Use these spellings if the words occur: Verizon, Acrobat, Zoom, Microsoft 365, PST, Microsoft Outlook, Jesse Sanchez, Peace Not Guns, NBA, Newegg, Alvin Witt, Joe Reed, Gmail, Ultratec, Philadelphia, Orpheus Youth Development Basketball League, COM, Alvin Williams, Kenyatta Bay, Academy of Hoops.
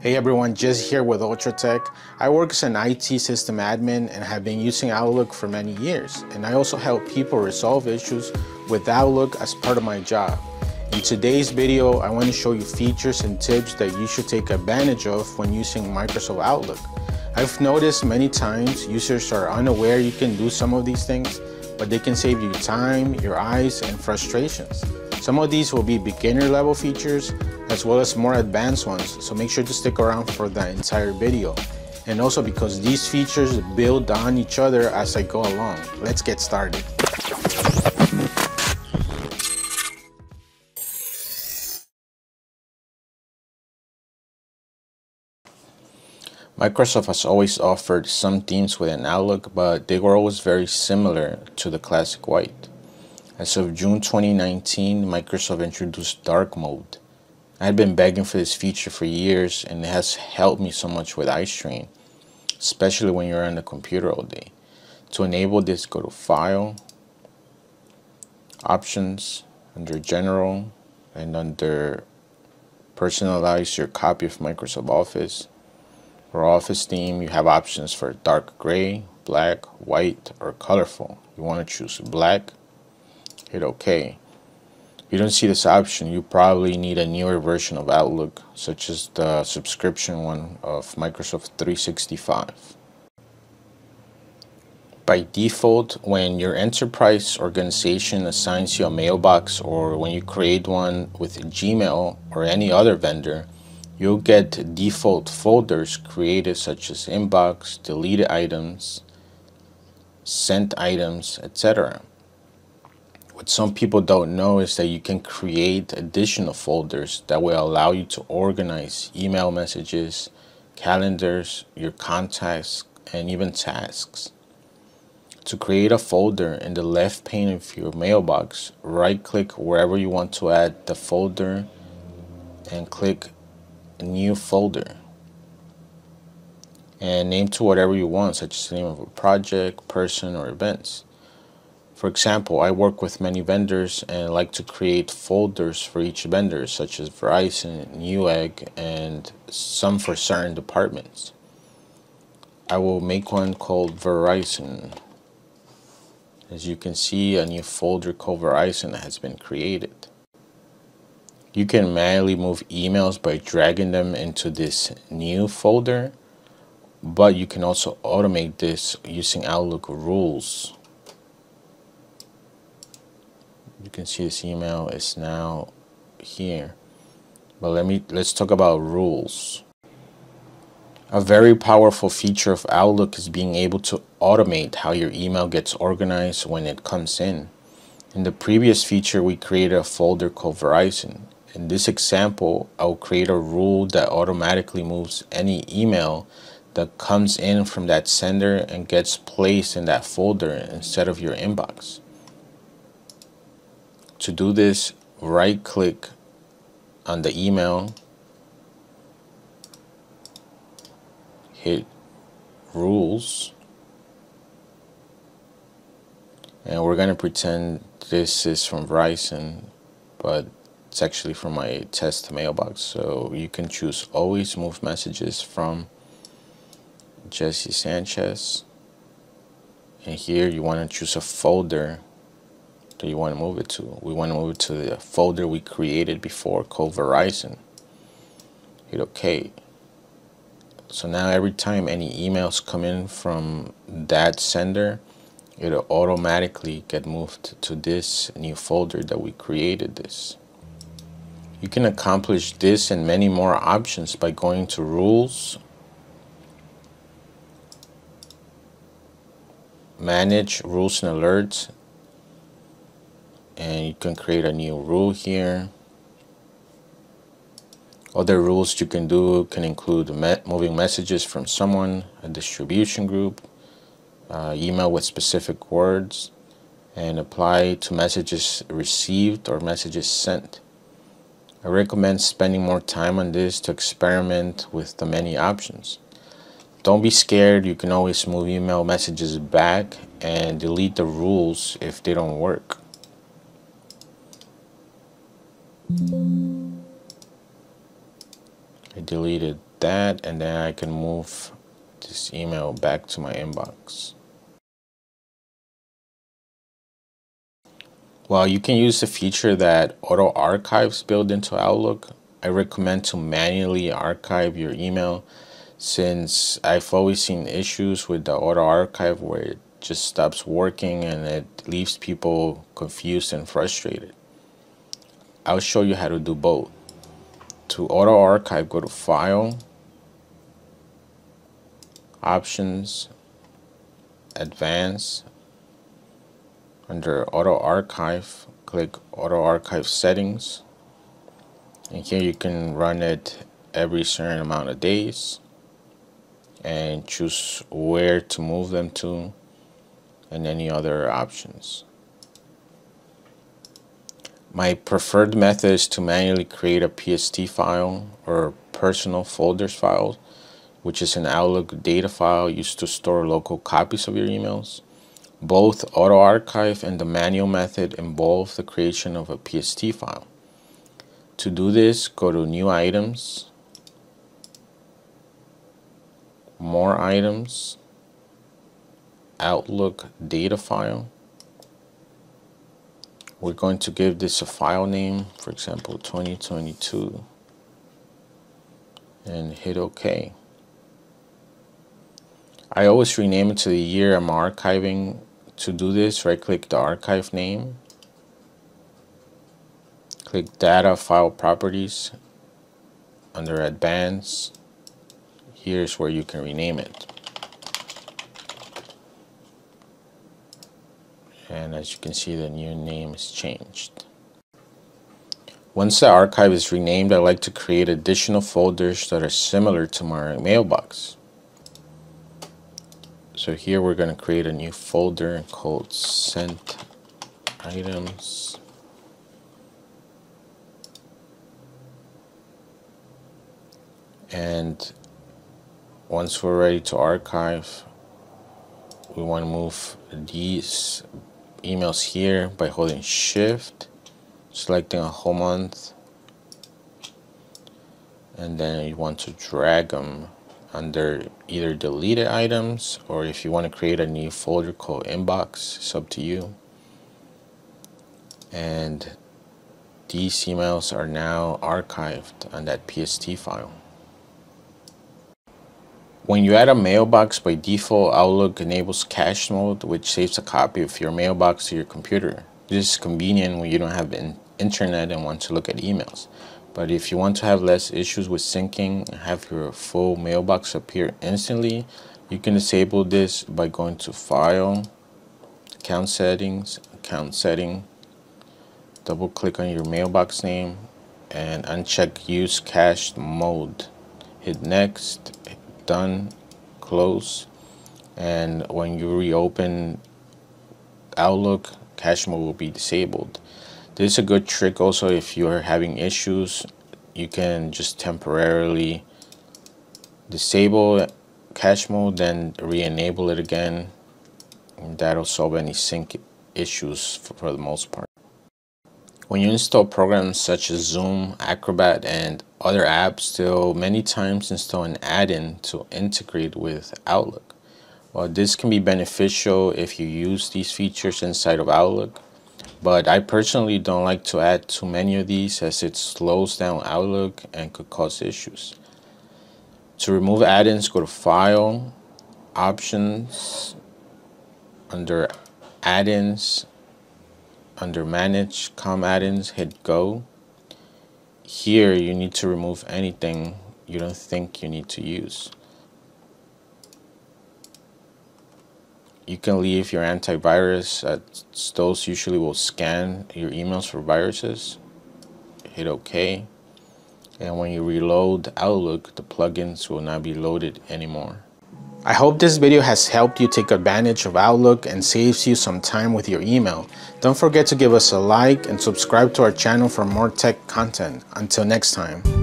Hey everyone, Jesse here with Ultratec. I work as an IT system admin and have been using Outlook for many years, and I also help people resolve issues with Outlook as part of my job. In today's video, I want to show you features and tips that you should take advantage of when using Microsoft Outlook. I've noticed many times users are unaware you can do some of these things, but they can save you time, your eyes, and frustrations. Some of these will be beginner level features as well as more advanced ones, so make sure to stick around for the entire video. And also because these features build on each other as I go along. Let's get started. Microsoft has always offered some themes within Outlook, but they were always very similar to the classic white. As of June 2019, Microsoft introduced dark mode. I had been begging for this feature for years, and it has helped me so much with eye strain, especially when you're on the computer all day. To enable this, go to File, Options, under General, and under Personalize your copy of Microsoft Office or Office theme. You have options for dark gray, black, white, or colorful. You want to choose black. Hit OK. If you don't see this option, you probably need a newer version of Outlook, such as the subscription one of Microsoft 365. By default, when your enterprise organization assigns you a mailbox or when you create one with Gmail or any other vendor, you'll get default folders created such as inbox, deleted items, sent items, etc. What some people don't know is that you can create additional folders that will allow you to organize email messages, calendars, your contacts, and even tasks. To create a folder in the left pane of your mailbox, right-click wherever you want to add the folder and click New Folder. And name to whatever you want, such as the name of a project, person, or events. For example, I work with many vendors and like to create folders for each vendor, such as Verizon, Newegg, and some for certain departments. I will make one called Verizon. As you can see, a new folder called Verizon has been created. You can manually move emails by dragging them into this new folder, but you can also automate this using Outlook rules. You can see this email is now here, but let's talk about rules. A very powerful feature of Outlook is being able to automate how your email gets organized when it comes in. In the previous feature, we created a folder called Verizon. In this example, I'll create a rule that automatically moves any email that comes in from that sender and gets placed in that folder instead of your inbox. To do this, right click on the email, hit Rules, and we're going to pretend this is from Verizon, but it's actually from my test mailbox. So you can choose Always Move Messages from Jesse Sanchez, and here you want to choose a folder that you want to move it to. We want to move it to the folder we created before called Verizon. Hit OK. So now every time any emails come in from that sender, it'll automatically get moved to this new folder that we created this. You can accomplish this and many more options by going to Rules, Manage Rules and Alerts, and you can create a new rule here. Other rules you can do can include moving messages from someone, a distribution group, email with specific words, and apply to messages received or messages sent. I recommend spending more time on this to experiment with the many options. Don't be scared, you can always move email messages back and delete the rules if they don't work. I deleted that, and then I can move this email back to my inbox. While you can use the feature that auto archives built into Outlook, I recommend to manually archive your email, since I've always seen issues with the auto archive where it just stops working and it leaves people confused and frustrated. I'll show you how to do both. To auto archive, go to File, Options, Advanced. Under Auto Archive, click Auto Archive Settings, and here you can run it every certain amount of days and choose where to move them to and any other options. My preferred method is to manually create a PST file or personal folders file, which is an Outlook data file used to store local copies of your emails. Both auto archive and the manual method involve the creation of a PST file. To do this, go to New Items, More Items, Outlook Data File. We're going to give this a file name, for example 2022, and hit OK. I always rename it to the year I'm archiving. To do this, right click the archive name, click Data File Properties. Under Advanced, here's where you can rename it, and as you can see, the new name is changed. Once the archive is renamed, I like to create additional folders that are similar to my mailbox. So here we're going to create a new folder called Sent Items. And once we're ready to archive, we want to move these emails here by holding Shift, selecting a whole month, and then you want to drag them under either deleted items, or if you want to create a new folder called Inbox, it's up to you. And these emails are now archived on that PST file. When you add a mailbox, by default Outlook enables cache mode, which saves a copy of your mailbox to your computer. This is convenient when you don't have an internet and want to look at emails. But if you want to have less issues with syncing and have your full mailbox appear instantly, you can disable this by going to File, Account Setting, double click on your mailbox name, and uncheck Use Cache Mode. Hit Next, hit Done, Close, and when you reopen Outlook, cache mode will be disabled. This is a good trick also if you are having issues. You can just temporarily disable cache mode, then re-enable it again, and that'll solve any sync issues for the most part. When you install programs such as Zoom, Acrobat, and other apps, they'll many times install an add-in to integrate with Outlook. While this can be beneficial if you use these features inside of Outlook, but I personally don't like to add too many of these, as it slows down Outlook and could cause issues. To remove add-ins, go to File, Options, under Add-ins, under Manage Com Add-ins, hit Go. Here you need to remove anything you don't think you need to use. You can leave your antivirus, as those usually will scan your emails for viruses. Hit OK. And when you reload Outlook, the plugins will not be loaded anymore. I hope this video has helped you take advantage of Outlook and saves you some time with your email. Don't forget to give us a like and subscribe to our channel for more tech content. Until next time.